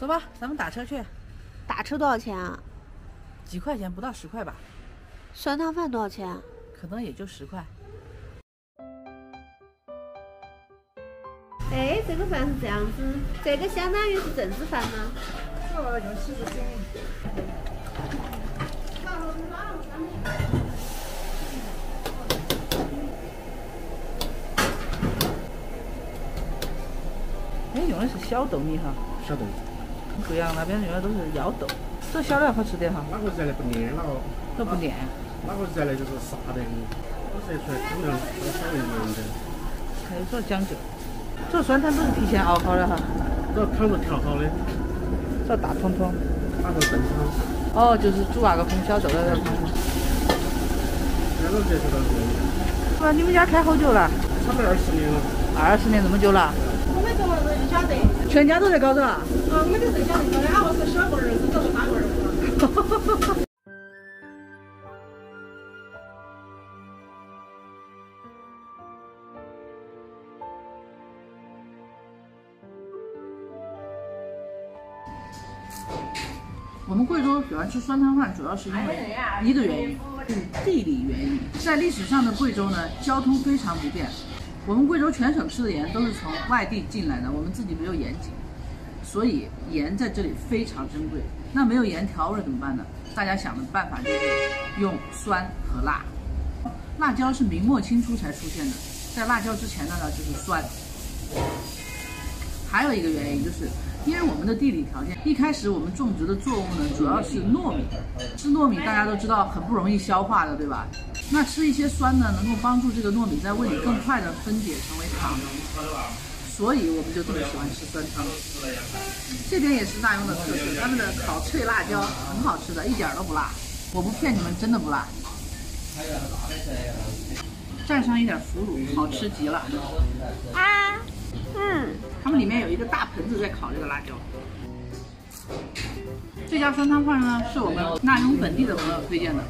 走吧，咱们打车去。打车多少钱啊？几块钱，不到10块吧。酸汤饭多少钱？可能也就10块。哎，这个饭是这样子，这个相当于是政治饭吗？哦，有吃不行。 哎，用的是小豆米哈，小豆，很贵啊！那边用的都是腰豆，这小的好吃点哈。哪个热的不粘？哪个都不粘。哪个热的就是沙的，我晒出来可能要稍微硬点。还有这讲究，这酸汤都是提前熬好的哈。这汤是调好的。这大桶桶。大桶炖汤。哦，就是煮那个红小豆的那个汤。那个才是老贵。哇，你们家开好久了？差不多20年了。20年这么久了？ 全家都在搞这？嗯，我们都在家里搞的，俺们是小个儿子，都是大个儿子。我们贵州喜欢吃酸汤饭，主要是因为一个原因，就是地理原因。在历史上的贵州呢，交通非常不便。 我们贵州全省吃的盐都是从外地进来的，我们自己没有盐井，所以盐在这里非常珍贵。那没有盐调味怎么办呢？大家想的办法就是用酸和辣。辣椒是明末清初才出现的，在辣椒之前呢就是酸。还有一个原因就是因为我们的地理条件，一开始我们种植的作物呢主要是糯米，吃糯米大家都知道很不容易消化的，对吧？ 那吃一些酸呢，能够帮助这个糯米在胃里更快的分解成为糖，所以我们就特别喜欢吃酸汤。这边也是大庸的特色，他们的烤脆辣椒很好吃的，一点都不辣，我不骗你们，真的不辣。蘸上一点腐乳，好吃极了。啊，嗯，他们里面有一个大盆子在烤这个辣椒。 这家酸汤饭呢，是我们大庸本地的朋友推荐的。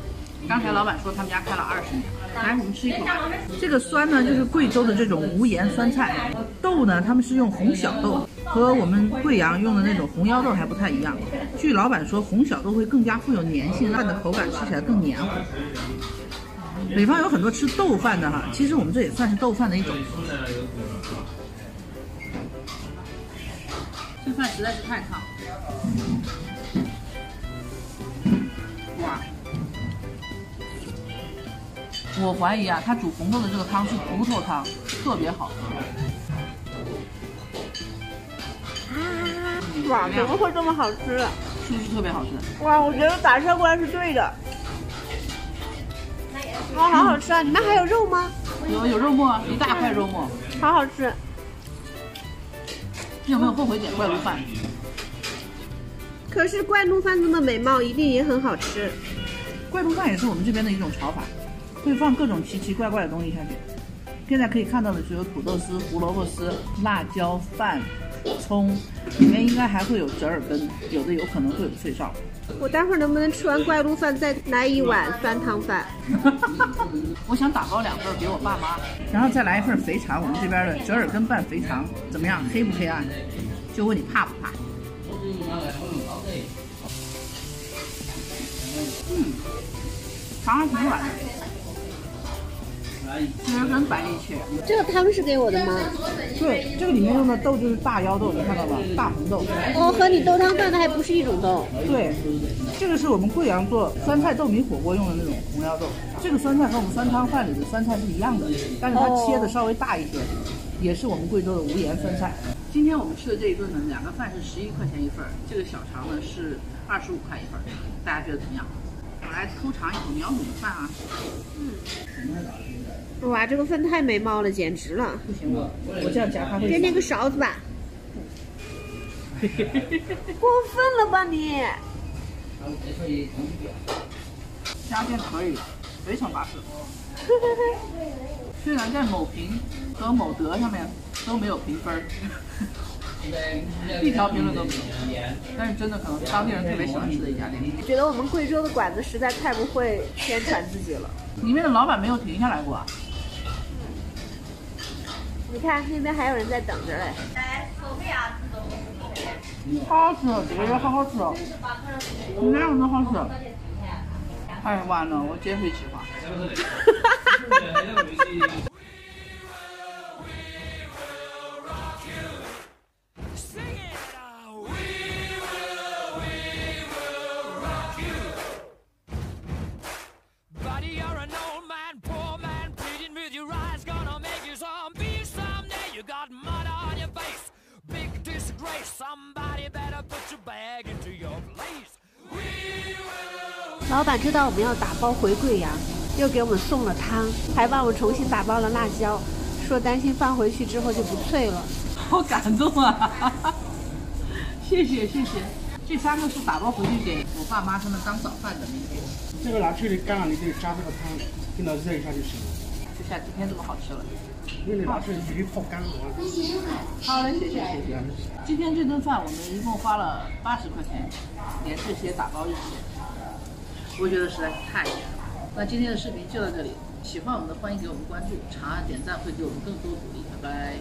刚才老板说他们家开了20年，来我们吃一口吧。这个酸呢，就是贵州的这种无盐酸菜。豆呢，他们是用红小豆，和我们贵阳用的那种红腰豆还不太一样。据老板说，红小豆会更加富有粘性，饭的口感吃起来更黏糊。北方有很多吃豆饭的哈，其实我们这也算是豆饭的一种。这饭实在是太烫。 我怀疑啊，他煮红豆的这个汤是骨头汤，特别好喝。哇，怎么会这么好吃？是不是特别好吃？哇，我觉得打车过来是对的。哇，好好吃啊！里面还有肉吗？有肉末，一大块肉末，好好吃。你有没有后悔点怪鹿饭？可是怪鹿饭这么美貌，一定也很好吃。怪鹿饭也是我们这边的一种炒法。 会放各种奇奇怪怪的东西下去。现在可以看到的只有土豆丝、胡萝卜丝、辣椒饭、葱，里面应该还会有折耳根，有的有可能会有脆哨。我待会儿能不能吃完怪鹿饭再来一碗酸汤饭？我想打包2份给我爸妈，然后再来1份肥肠，我们这边的折耳根拌肥肠怎么样？黑不黑暗？就问你怕不怕？嗯，肠还挺软的。 折耳根摆一起，这个他们是给我的吗？对，这个里面用的豆就是大腰豆，你看到吧？大红豆。哦，和你豆汤饭的还不是一种豆。对，这个是我们贵阳做酸菜豆米火锅用的那种红腰豆。这个酸菜和我们酸汤饭里的酸菜是一样的，但是它切的稍微大一些，也是我们贵州的无盐酸菜。今天我们吃的这一顿呢，2个饭是11块钱1份，这个小肠呢是25块1份，大家觉得怎么样？ 我来偷尝一口苗母的饭啊！嗯，哇，这个饭太美貌了，简直了！不行，我这样夹它会。别那个勺子吧！过分了吧你！加点可以，非常巴适。虽然在某评和某德上面都没有评分，一条评论都没有，但是真的可能当地人特别喜欢吃的一家店。觉得我们贵州的馆子实在太不会宣传自己了。里面的老板没有停下来过啊。你看那边还有人在等着嘞。来，手背啊，好好吃，这个也好好吃，哪样都好吃。哎，完了，我减肥计划。老板知道我们要打包回贵阳，又给我们送了汤，还帮我重新打包了辣椒，说担心放回去之后就不脆了。好感动啊！谢谢谢谢。这三个是打包回去给我爸妈他们当早饭的。明天这个拿去干了，你就加这个汤，给它热一下就行了。就像今天这么好吃了。 因为你拿出鱼泡干了。好嘞，谢谢谢谢。今天这顿饭我们一共花了80块钱，连这些打包一起，我觉得实在是太值了。那今天的视频就到这里，喜欢我们的欢迎给我们关注、长按点赞，会给我们更多鼓励。拜拜。